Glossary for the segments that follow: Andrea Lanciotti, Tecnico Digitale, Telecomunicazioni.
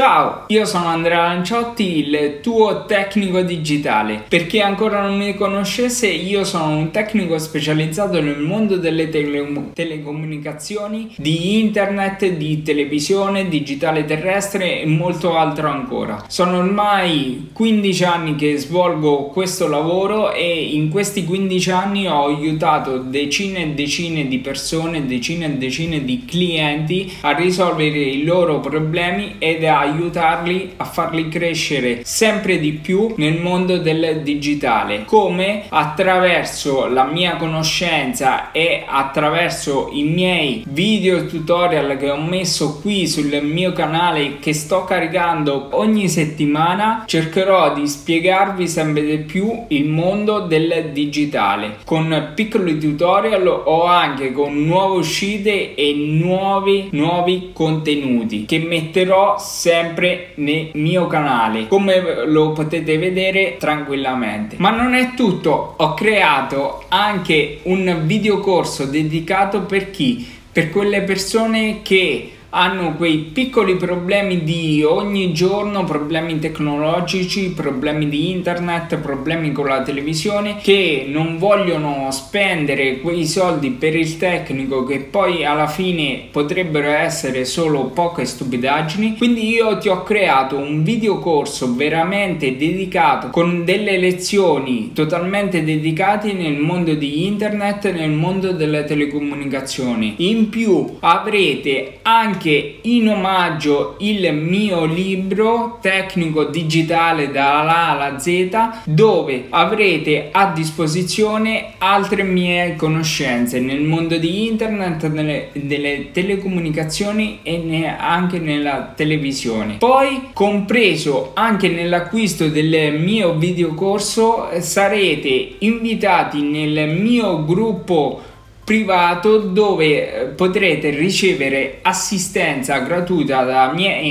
Ciao, io sono Andrea Lanciotti, il tuo tecnico digitale. Per chi ancora non mi conoscesse, io sono un tecnico specializzato nel mondo delle telecomunicazioni, di internet, di televisione, digitale terrestre e molto altro ancora. Sono ormai 15 anni che svolgo questo lavoro e in questi 15 anni ho aiutato decine e decine di persone, decine e decine di clienti a risolvere i loro problemi ed a aiutarli a farli crescere sempre di più nel mondo del digitale, come attraverso la mia conoscenza e attraverso i miei video tutorial che ho messo qui sul mio canale, che sto caricando ogni settimana. Cercherò di spiegarvi sempre di più il mondo del digitale con piccoli tutorial o anche con nuove uscite e nuovi contenuti che metterò sempre nel mio canale, come lo potete vedere tranquillamente. Ma non è tutto, ho creato anche un videocorso dedicato per quelle persone che hanno quei piccoli problemi di ogni giorno, problemi tecnologici, problemi di internet, problemi con la televisione, che non vogliono spendere quei soldi per il tecnico che poi alla fine potrebbero essere solo poche stupidaggini. Quindi io ti ho creato un videocorso veramente dedicato, con delle lezioni totalmente dedicate nel mondo di internet, nel mondo delle telecomunicazioni. In più avrete anche in omaggio il mio libro Tecnico Digitale dalla A alla Z, dove avrete a disposizione altre mie conoscenze nel mondo di internet, delle telecomunicazioni e anche nella televisione. Poi, compreso anche nell'acquisto del mio videocorso, sarete invitati nel mio gruppo privato, dove potrete ricevere assistenza gratuita da me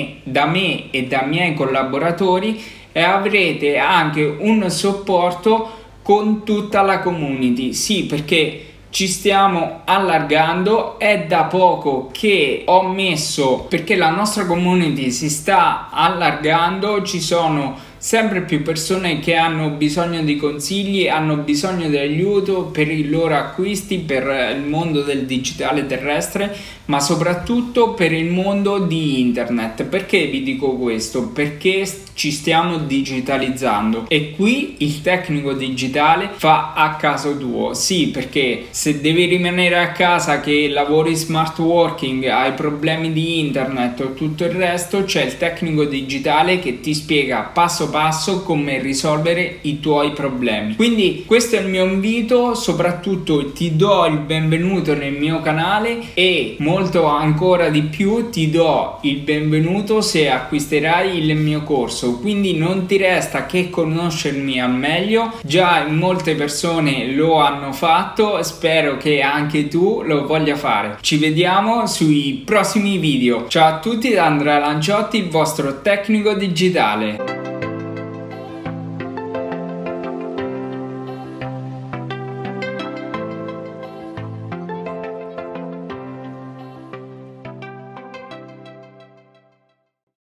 e da miei collaboratori, e avrete anche un supporto con tutta la community. Sì, perché ci stiamo allargando, è da poco che ho messo, perché la nostra community si sta allargando, ci sono sempre più persone che hanno bisogno di consigli, hanno bisogno di aiuto per i loro acquisti, per il mondo del digitale terrestre, ma soprattutto per il mondo di internet. Perché vi dico questo? Perché ci stiamo digitalizzando e qui il tecnico digitale fa a caso tuo. Sì, perché se devi rimanere a casa, che lavori smart working, hai problemi di internet o tutto il resto, c'è il tecnico digitale che ti spiega passo passo come risolvere i tuoi problemi. Quindi questo è il mio invito, soprattutto ti do il benvenuto nel mio canale e molto ancora di più ti do il benvenuto se acquisterai il mio corso. Quindi non ti resta che conoscermi al meglio, già molte persone lo hanno fatto, spero che anche tu lo voglia fare. Ci vediamo sui prossimi video. Ciao a tutti da Andrea Lanciotti, il vostro tecnico digitale.